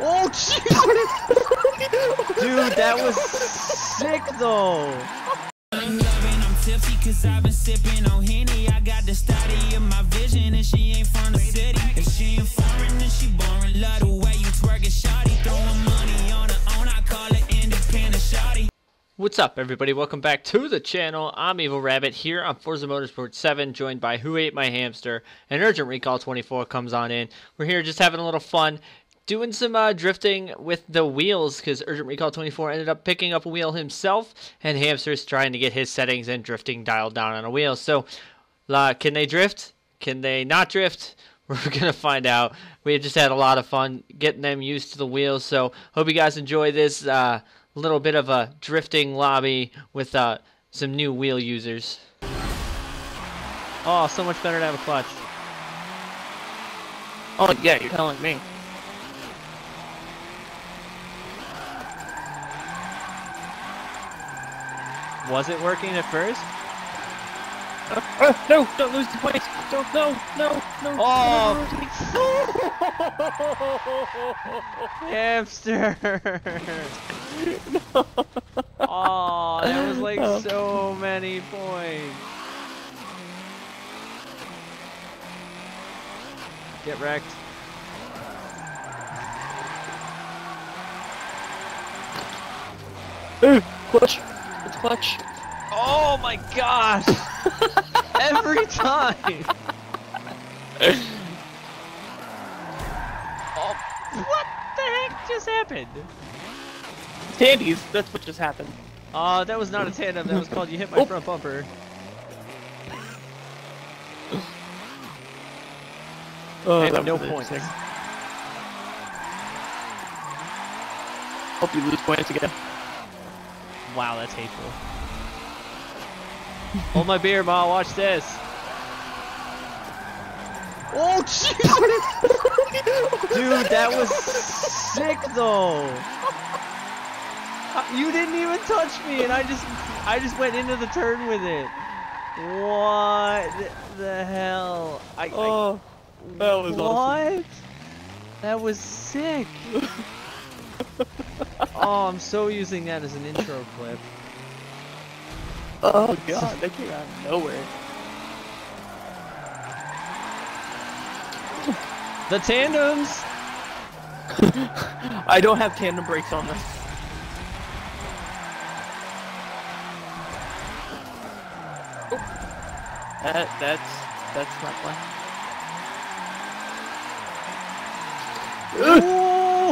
Oh, jeez! Dude, that was sick though! I'm loving, I'm tipsy cause I've been sipping on Henny. I got the study in my vision and she ain't from the city. If she ain't foreign then she boring. Love the way you twerking shawty. Throwing money on her own, I call it independent shawty. What's up everybody, welcome back to the channel. I'm Evil Rabbit here on Forza Motorsport 7, joined by Who Ate My Hamster, and Urgent Recall 24 comes on in. We're here just having a little fun, doing some drifting with the wheels, because Urgent Recall 24 ended up picking up a wheel himself, and Hamster's trying to get his settings and drifting dialed down on a wheel. So, can they drift? Can they not drift? We're going to find out. We just had a lot of fun getting them used to the wheels, so hope you guys enjoy this little bit of a drifting lobby with some new wheel users. Oh, so much better to have a clutch. Oh yeah, you're telling me. Was it working at first? No! Don't lose the place! Don't, no! Oh! Hamster! No. Oh, that was like so many points. Get wrecked. Ooh, clutch. It's clutch. Oh my gosh! Every time. Oh, what the heck just happened? Tandies, that's what just happened. That was not a tandem, that was called you hit my front bumper. Oh, that no points. Hope you lose points again. Wow, that's hateful. Hold my beer, Ma, watch this. Oh, jeez! Dude, that was sick though! You didn't even touch me, and I just went into the turn with it. What the hell? Oh, that was awesome. That was sick. Oh, I'm so using that as an intro clip. Oh god, that came out of nowhere. The tandems. I don't have tandem brakes on this. That's not fun.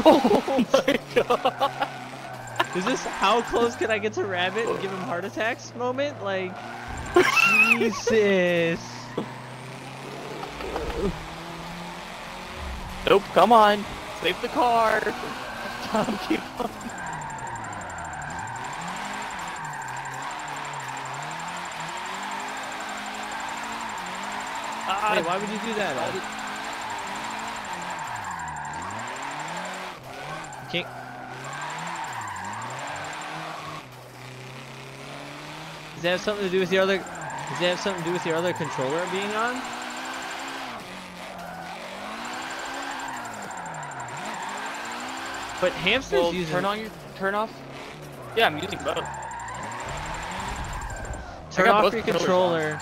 Oh my god! Is this how close can I get to Rabbit and give him heart attacks moment? Like, Jesus! Nope, come on! Save the car! Tom, keep on. Wait, why would you do that? King. Does that have something to do with the other? Does that have something to do with your other controller being on? But Hamster's using. Turn on your turn off. Yeah, I'm using both. Turn off your controller.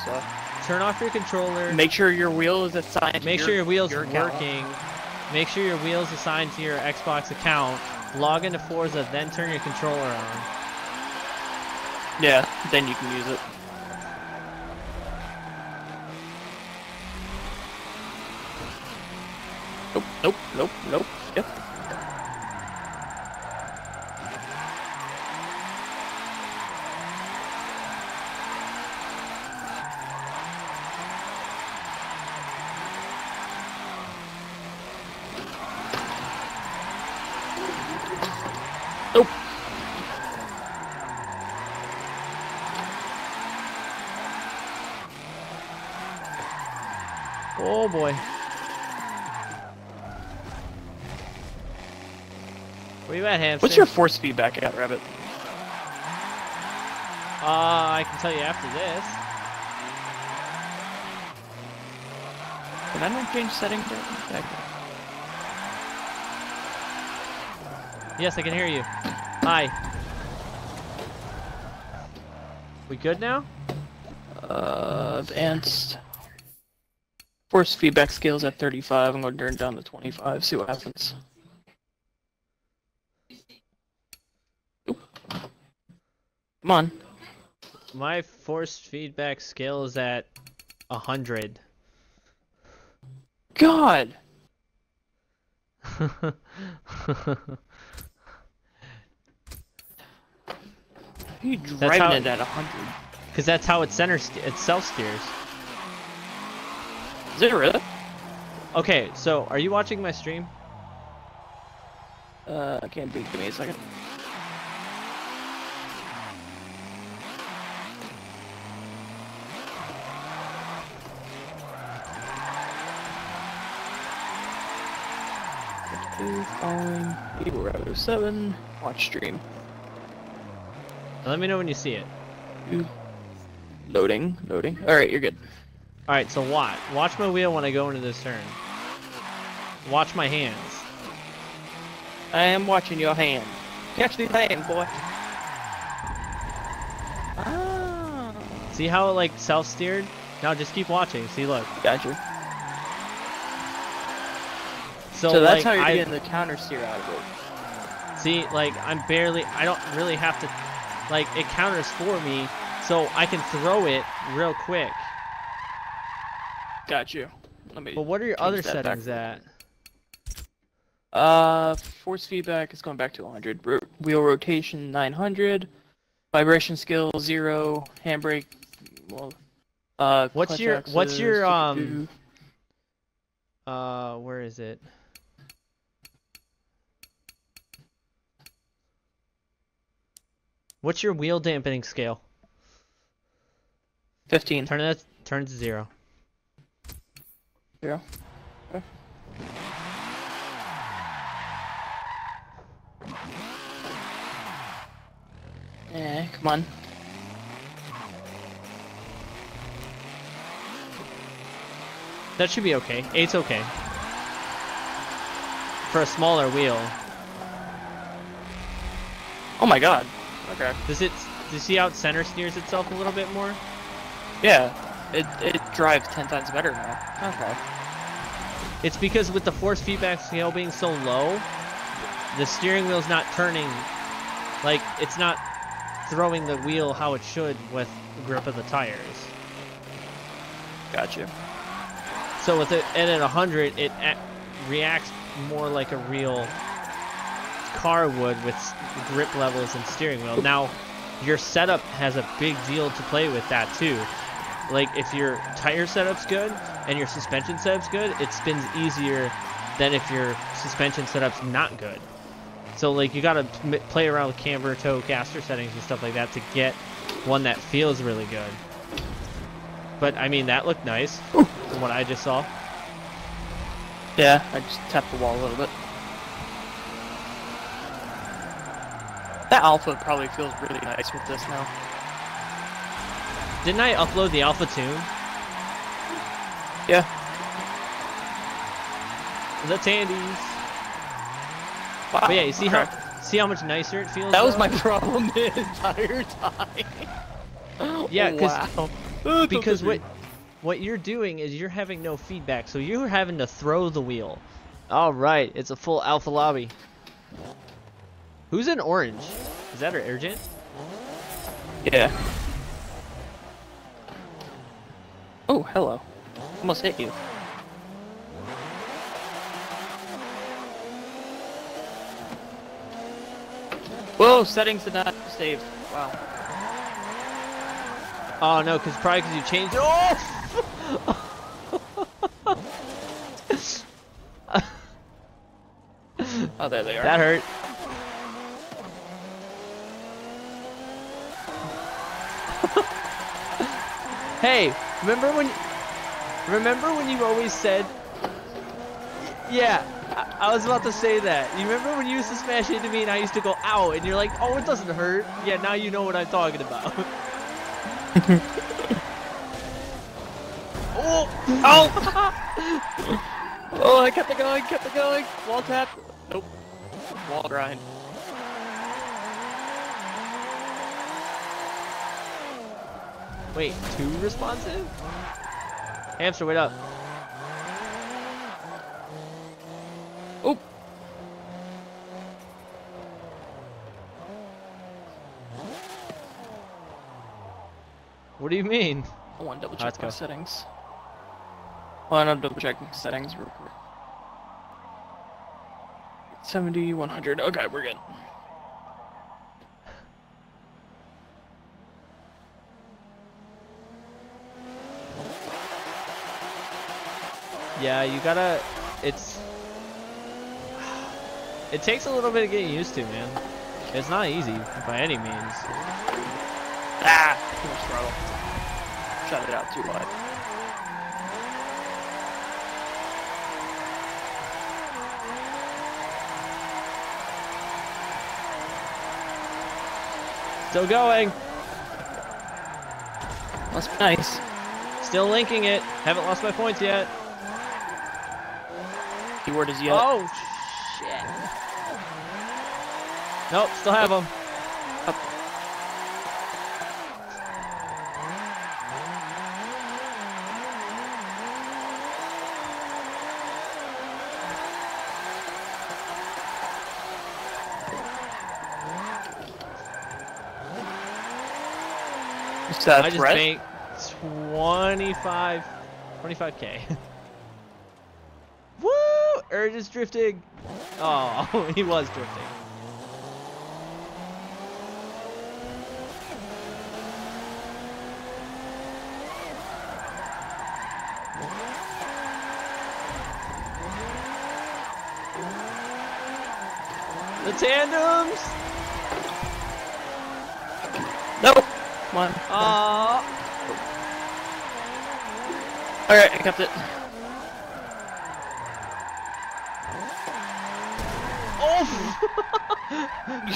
Turn off your controller. Make sure your wheel is assigned. Make sure your wheel's working. Make sure your wheel's assigned to your Xbox account. Log into Forza, then turn your controller on. Yeah, then you can use it. Nope, nope, nope, nope. Yep. Nope. Oh boy. Where you at, Hamster? What's your force feedback at, Rabbit? I can tell you after this. Can I not change settings? Yes, I can hear you. Hi. We good now? Advanced. Force feedback scale's at 35. I'm going to turn it down to 25. See what happens. Oop. Come on. My force feedback scale is at 100. God! You driving it at 100? Because that's how it self-steers. Is it really? Okay, so are you watching my stream? I can't be. Give me a second. Following Evil Rabbit 7. Watch stream. Let me know when you see it. Loading, loading. Alright, you're good. Alright, so watch. Watch my wheel when I go into this turn. Watch my hands. I am watching your hand. Catch these hands, boy. Ah. See how it like self-steered? Now just keep watching. See, look. Gotcha. So that's like, how you're getting the counter steer out of it. See, like, I'm barely, I don't really have to, like, it counters for me, so I can throw it real quick. Got you. Let me. But what are your other settings at? Force feedback is going back to 100. Wheel rotation, 900. Vibration skill, 0. Handbrake, well, what's your, where is it? What's your wheel dampening scale? 15. Turn it to 0. 0. Okay. Eh, come on. That should be okay. 8's okay. For a smaller wheel. Oh my god. Okay. Do you see how it center steers itself a little bit more? Yeah. It drives 10 times better now. Okay. It's because with the force feedback scale being so low, the steering wheel's not turning. Like, it's not throwing the wheel how it should with the grip of the tires. Gotcha. So with it at 100, it reacts more like a real car would with grip levels and steering wheel. Now, your setup has a big deal to play with that too. Like if your tire setup's good and your suspension setup's good, it spins easier than if your suspension setup's not good. So like you gotta play around with camber, toe, caster settings and stuff like that to get one that feels really good. But I mean, that looked nice. Ooh. From what I just saw. Yeah, I just tapped the wall a little bit. That alpha probably feels really nice with this now. Didn't I upload the alpha tune? Yeah. That's Andy's. Wow. But yeah, you see how much nicer it feels. That was my problem the entire time. Yeah, because what you're doing is you're having no feedback, so you're having to throw the wheel. Alright, it's a full alpha lobby. Who's in orange? Is that her Urgent? Yeah. Oh, hello. Almost hit you. Whoa, settings did not save. Wow. Oh no, because probably because you changed. Oh! Oh, there they are. That hurt. Hey, remember when you always said, yeah, I was about to say that. You remember when you used to smash into me and I used to go ow, and you're like, oh, it doesn't hurt. Yeah, now you know what I'm talking about. Oh! Oh! Oh, I kept it going, wall tap. Nope. Wall grind. Wait, too responsive? Hamster, wait up. Oh! What do you mean? I want to double check my settings. Well, I'm not double checking settings real quick. 70, 100. Okay, we're good. Yeah, you gotta. It takes a little bit of getting used to, man. It's not easy by any means. Ah, too much throttle. Shut it out too wide. Still going. Must be nice. Still linking it. Haven't lost my points yet. Keyword is yet. Oh shit. Nope, still have them. I just made 25k. Woo! Urge is drifting. Oh, he was drifting. The tandems. Nope. Come on. Alright, I kept it. Oh!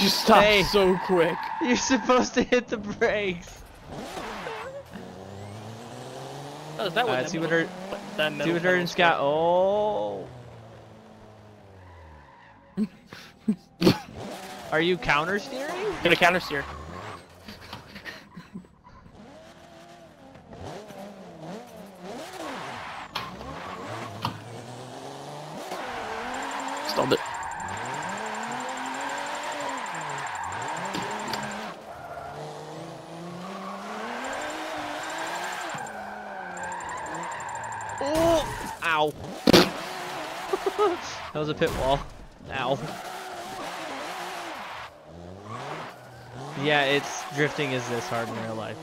You stopped so quick. You're supposed to hit the brakes. Oh, is that one? See what Urgent's got. Oh. Are you counter steering? I'm gonna counter steer. Stalled it. Oh! Ow! That was a pit wall. Ow. Yeah, it's drifting is this hard in real life.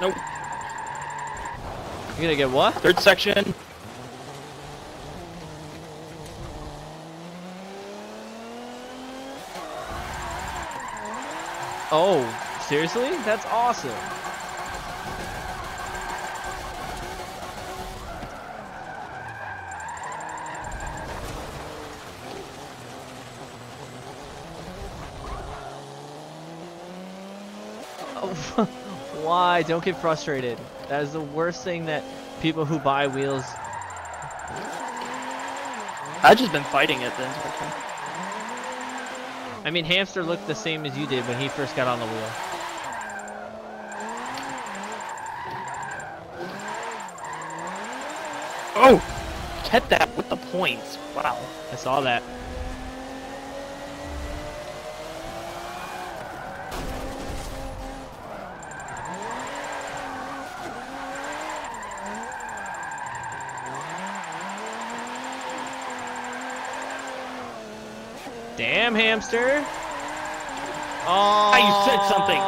Nope. You're gonna get what? Third section. Oh, seriously? That's awesome. Oh. Why? Don't get frustrated. That is the worst thing that people who buy wheels. I've just been fighting it then. I mean, Hamster looked the same as you did when he first got on the wheel. Oh! Get that with the points. Wow. I saw that. Damn, Hamster! Oh, you said something.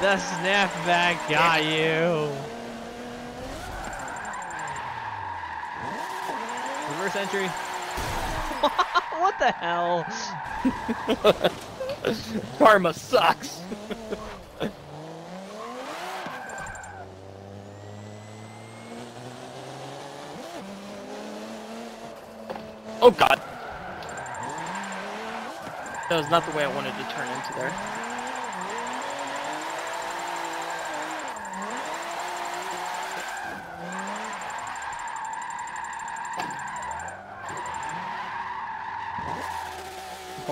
The snapback got you. Reverse entry. What the hell? Karma sucks. Oh God. That was not the way I wanted to turn into there.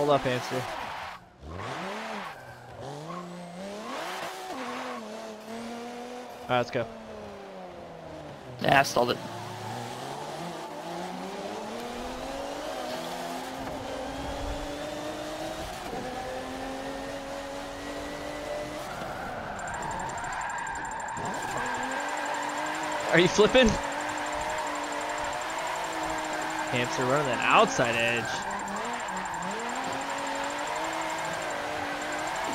Hold up, hamster. Alright, let's go. Yeah, I stalled it. Are you flipping? Hamster running that outside edge.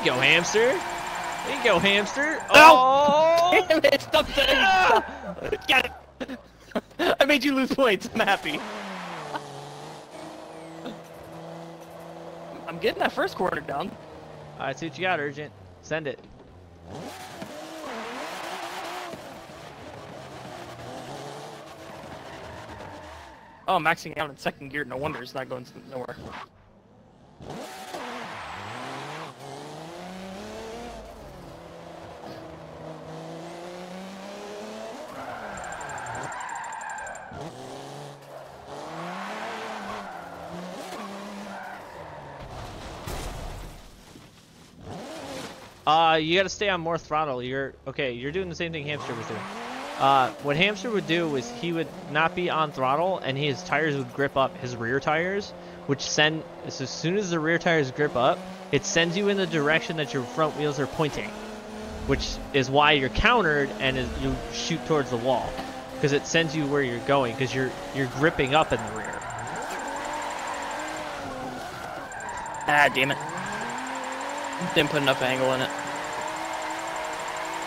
There you go, hamster. There you go, hamster. Oh! Oh! Damn it! Stop saying it. Got it. I made you lose points. I'm happy. I'm getting that first corner down. All right, see what you got, Urgent. Send it. Oh, I'm maxing out in second gear. No wonder it's not going nowhere. You gotta stay on more throttle. You're okay. You're doing the same thing Hamster was doing. What Hamster would do was he would not be on throttle and his tires would grip up, his rear tires, which send, so as soon as the rear tires grip up, it sends you in the direction that your front wheels are pointing, which is why you're countered and you shoot towards the wall, because it sends you where you're going, because you're gripping up in the rear. Ah, damn it. Didn't put enough angle in it.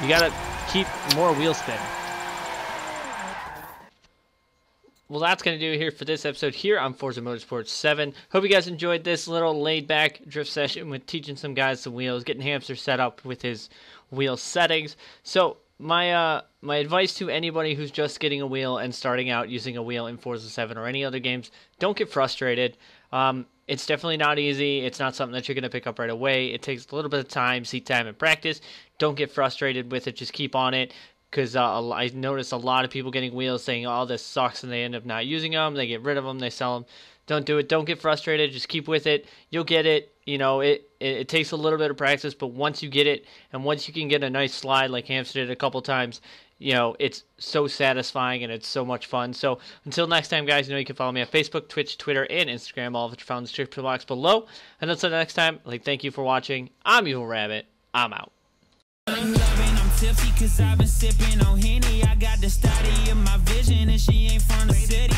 You gotta keep more wheel spin. Well, that's going to do it here for this episode here on Forza Motorsport 7. Hope you guys enjoyed this little laid-back drift session with teaching some guys some wheels, getting Hamster set up with his wheel settings. So my advice to anybody who's just getting a wheel and starting out using a wheel in Forza 7 or any other games, don't get frustrated. It's definitely not easy. It's not something that you're going to pick up right away. It takes a little bit of time, seat time, and practice. Don't get frustrated with it. Just keep on it. Because I noticed a lot of people getting wheels saying, oh, this sucks, and they end up not using them. They get rid of them. They sell them. Don't do it. Don't get frustrated. Just keep with it. You'll get it. You know, it takes a little bit of practice, but once you get it and once you can get a nice slide like Hamster did a couple times, you know, it's so satisfying and it's so much fun. So until next time, guys, you know you can follow me on Facebook, Twitch, Twitter, and Instagram, all of which are found in the description box below. And until next time, thank you for watching. I'm Evil Rabbit. I'm out. Tipsy 'cause I've been sipping on Henny. I got the study in my vision and she ain't from the city.